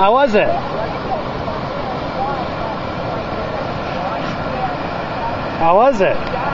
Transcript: How was it? How was it?